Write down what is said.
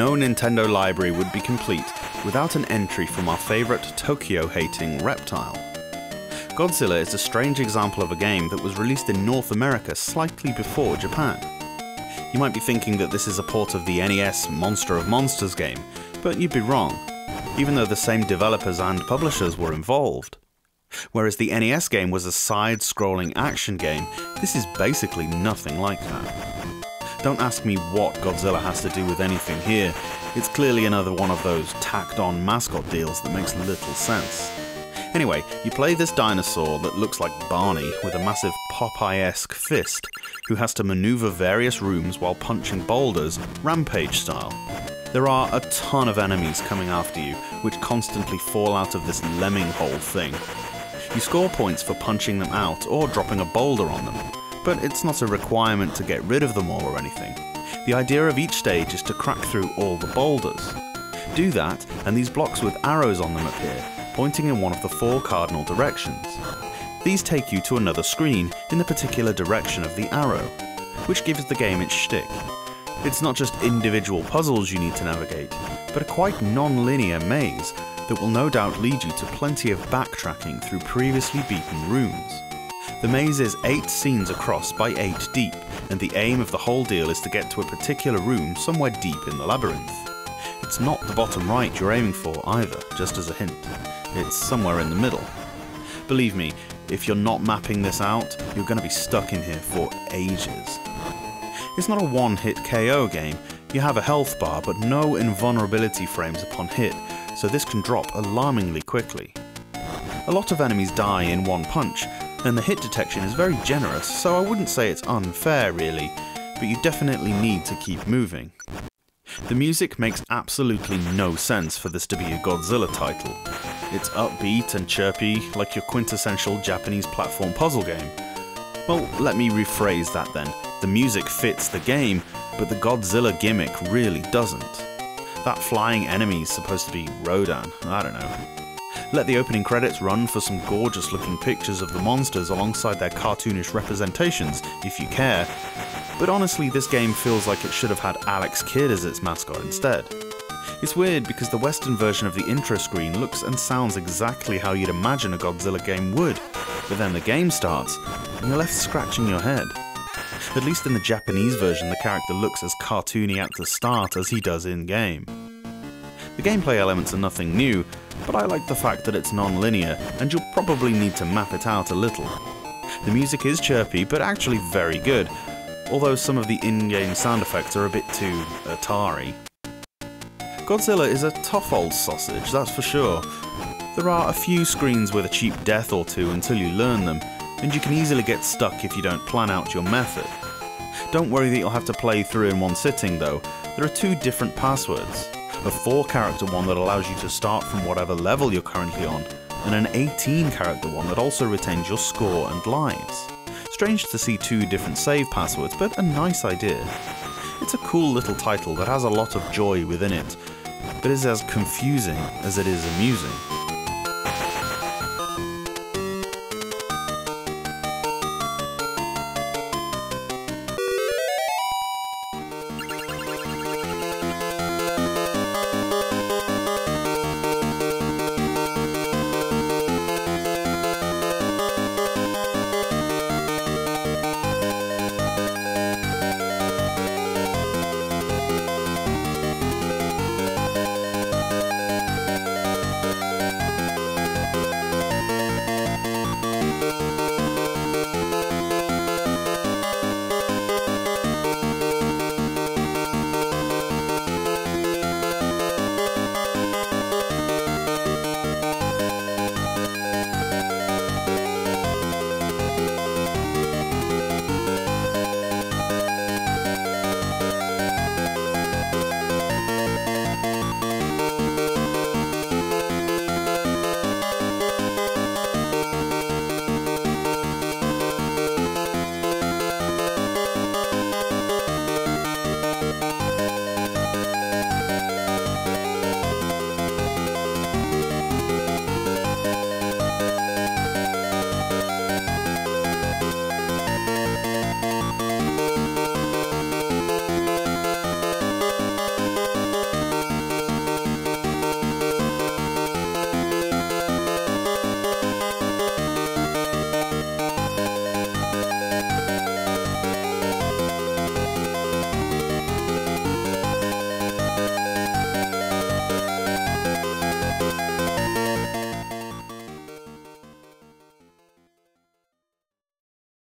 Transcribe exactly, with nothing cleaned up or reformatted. no Nintendo library would be complete without an entry from our favourite Tokyo-hating reptile. Godzilla is a strange example of a game that was released in North America slightly before Japan. You might be thinking that this is a port of the N E S Monster of Monsters game, but you'd be wrong, even though the same developers and publishers were involved. Whereas the N E S game was a side-scrolling action game, this is basically nothing like that. Don't ask me what Godzilla has to do with anything here, it's clearly another one of those tacked-on mascot deals that makes little sense. Anyway, you play this dinosaur that looks like Barney with a massive Popeye-esque fist, who has to manoeuvre various rooms while punching boulders, Rampage style. There are a ton of enemies coming after you, which constantly fall out of this lemming hole thing. You score points for punching them out or dropping a boulder on them, but it's not a requirement to get rid of them all or anything. The idea of each stage is to crack through all the boulders. Do that, and these blocks with arrows on them appear, pointing in one of the four cardinal directions. These take you to another screen in the particular direction of the arrow, which gives the game its shtick. It's not just individual puzzles you need to navigate, but a quite non-linear maze that will no doubt lead you to plenty of backtracking through previously beaten rooms. The maze is eight scenes across by eight deep, and the aim of the whole deal is to get to a particular room somewhere deep in the labyrinth. It's not the bottom right you're aiming for either, just as a hint. It's somewhere in the middle. Believe me, if you're not mapping this out, you're going to be stuck in here for ages. It's not a one-hit K O game. You have a health bar, but no invulnerability frames upon hit, so this can drop alarmingly quickly. A lot of enemies die in one punch, and the hit detection is very generous, so I wouldn't say it's unfair really, but you definitely need to keep moving. The music makes absolutely no sense for this to be a Godzilla title. It's upbeat and chirpy, like your quintessential Japanese platform puzzle game. Well, let me rephrase that then. The music fits the game, but the Godzilla gimmick really doesn't. That flying enemy is supposed to be Rodan, I don't know. Let the opening credits run for some gorgeous looking pictures of the monsters alongside their cartoonish representations, if you care. But honestly, this game feels like it should have had Alex Kidd as its mascot instead. It's weird because the Western version of the intro screen looks and sounds exactly how you'd imagine a Godzilla game would, but then the game starts, and you're left scratching your head. At least in the Japanese version, the character looks as cartoony at the start as he does in-game. The gameplay elements are nothing new, but I like the fact that it's non-linear, and you'll probably need to map it out a little. The music is chirpy, but actually very good, although some of the in-game sound effects are a bit too Atari. Godzilla is a tough old sausage, that's for sure. There are a few screens with a cheap death or two until you learn them, and you can easily get stuck if you don't plan out your method. Don't worry that you'll have to play through in one sitting though, there are two different passwords, a four character one that allows you to start from whatever level you're currently on, and an eighteen character one that also retains your score and lives. Strange to see two different save passwords, but a nice idea. It's a cool little title that has a lot of joy within it, but is as confusing as it is amusing.